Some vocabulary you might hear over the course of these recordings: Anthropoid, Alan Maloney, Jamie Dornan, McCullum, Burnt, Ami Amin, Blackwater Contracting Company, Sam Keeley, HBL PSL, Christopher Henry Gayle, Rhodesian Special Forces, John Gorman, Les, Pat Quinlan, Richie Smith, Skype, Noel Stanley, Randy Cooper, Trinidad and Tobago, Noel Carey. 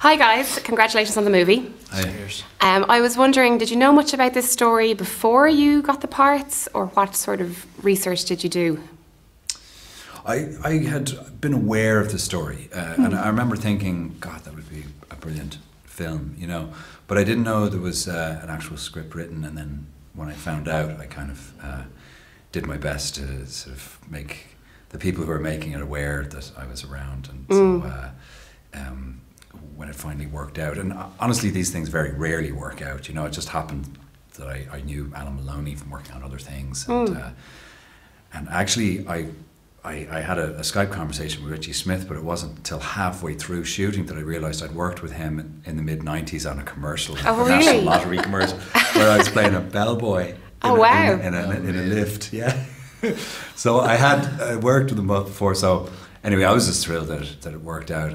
Hi guys, congratulations on the movie. Hi. I was wondering, did you know much about this story before you got the parts, or what sort of research did you do? I had been aware of the story, and I remember thinking, God, that would be a brilliant film, you know. But I didn't know there was an actual script written, and then when I found out, I kind of did my best to sort of make the people who were making it aware that I was around, and so when it finally worked out, and honestly these things very rarely work out, you know, it just happened that I knew Alan Maloney from working on other things, and actually I had a Skype conversation with Richie Smith, but it wasn't until halfway through shooting that I realised I'd worked with him in the mid-90s on a commercial, a National Lottery commercial, where I was playing a bellboy in a lift, yeah. So I had worked with him before, so anyway, I was just thrilled that it worked out.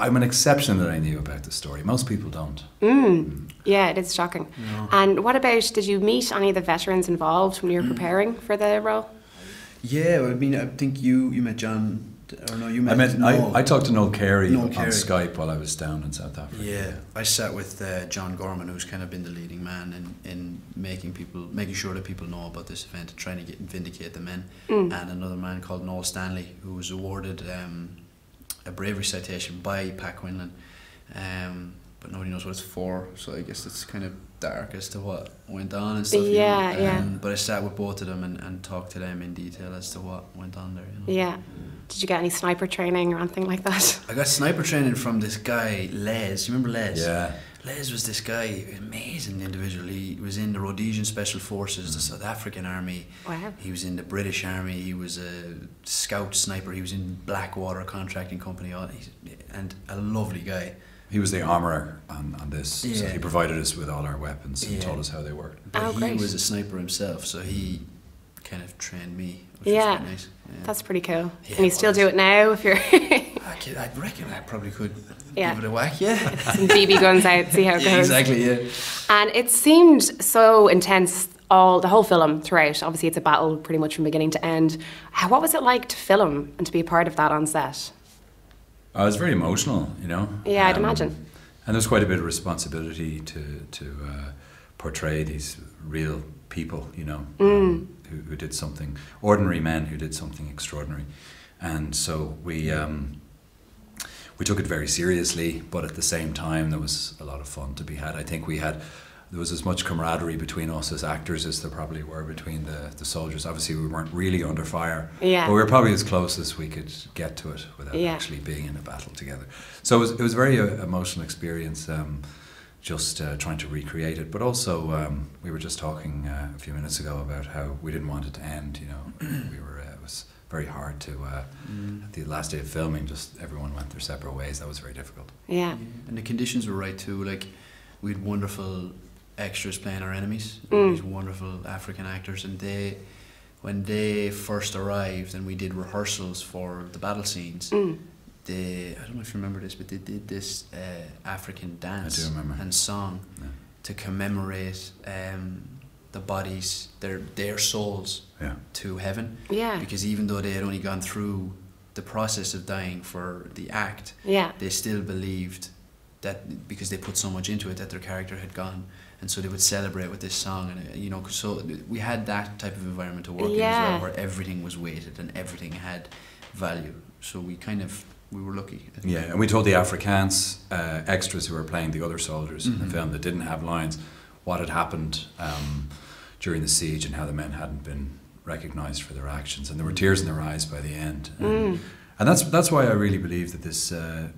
I'm an exception that I knew about the story. Most people don't. Yeah, it is shocking. No. And what about, did you meet any of the veterans involved when you were preparing for the role? Yeah, I mean, I think you met John, or no, you met Noel. I talked to Noel Carey on Skype while I was down in South Africa. Yeah, I sat with John Gorman, who's kind of been the leading man in making sure that people know about this event, trying to vindicate the men, and another man called Noel Stanley, who was awarded a bravery citation by Pat Quinlan, but nobody knows what it's for, so I guess it's kind of dark as to what went on and stuff. Yeah, you know? But I sat with both of them and talked to them in detail as to what went on there. You know? Yeah. Did you get any sniper training or anything like that? I got sniper training from this guy, Les. You remember Les? Yeah. Les was this guy, amazing individual. He was in the Rhodesian Special Forces, the South African Army. Wow. He was in the British Army. He was a scout sniper. He was in Blackwater Contracting Company, and a lovely guy. He was the armourer on this, so he provided us with all our weapons and told us how they worked. But he was a sniper himself, so he kind of trained me, which was quite nice. Yeah. That's pretty cool. Yeah, can you still do it now if you're... I reckon I probably could give it a whack, some BB guns out, see how it goes. Exactly, yeah. And it seemed so intense, the whole film throughout. Obviously, it's a battle pretty much from beginning to end. What was it like to film and to be a part of that on set? I was very emotional, you know. Yeah, I'd imagine. And there's quite a bit of responsibility to portray these real people, you know, who did something, ordinary men who did something extraordinary. And so we took it very seriously, but at the same time there was a lot of fun to be had. I think there was as much camaraderie between us as actors as there probably were between the soldiers. Obviously we weren't really under fire, but we were probably as close as we could get to it without actually being in a battle together. So it was a very emotional experience, just trying to recreate it. But also we were just talking a few minutes ago about how we didn't want it to end, you know. It was very hard to, at the last day of filming, just everyone went their separate ways. That was very difficult. Yeah. And the conditions were right too, like we had wonderful extras playing our enemies, these wonderful African actors, and when they first arrived and we did rehearsals for the battle scenes, I don't know if you remember this, but they did this African dance and song to commemorate the bodies, their souls to heaven, because even though they had only gone through the process of dying for the act, they still believed that because they put so much into it that their character had gone, and so they would celebrate with this song, and you know, so we had that type of environment to work in as well, where everything was weighted and everything had value, so we were lucky. Yeah, and we told the Afrikaans extras who were playing the other soldiers in the film that didn't have lines what had happened during the siege and how the men hadn't been recognised for their actions, and there were tears in their eyes by the end. And that's why I really believe that this,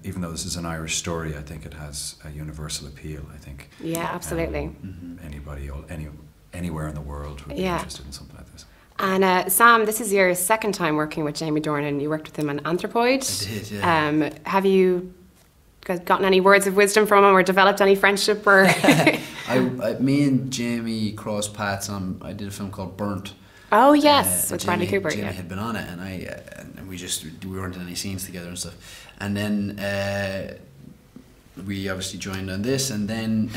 even though this is an Irish story, I think it has a universal appeal, I think. Yeah, absolutely. Anybody, anywhere in the world would be interested in something like this. And Sam, this is your second time working with Jamie Dornan. You worked with him on Anthropoid. I did, yeah. Have you gotten any words of wisdom from him or developed any friendship? Or me and Jamie crossed paths on, I did a film called Burnt. Oh yes, with Randy Cooper. Jamie had been on it, and we weren't in any scenes together and stuff. And then we obviously joined on this, and then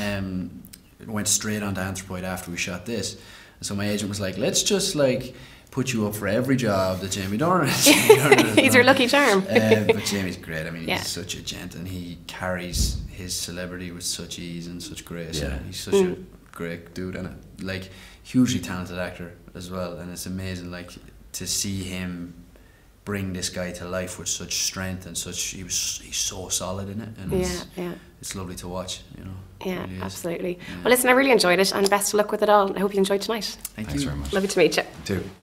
went straight on to Anthropoid after we shot this. And so my agent was like, "Let's just like put you up for every job that Jamie Dornan is. He's your lucky charm. But Jamie's great. I mean, he's such a gent, and he carries his celebrity with such ease and such grace. Yeah. And he's such a great dude, and a, like, hugely talented actor as well. And it's amazing, like, to see him bring this guy to life with such strength and such. He's so solid in it, and it's lovely to watch. You know. Yeah, absolutely. Yeah. Well, listen, I really enjoyed it, and best of luck with it all. I hope you enjoyed tonight. Thank you very much. Lovely to meet you. You too.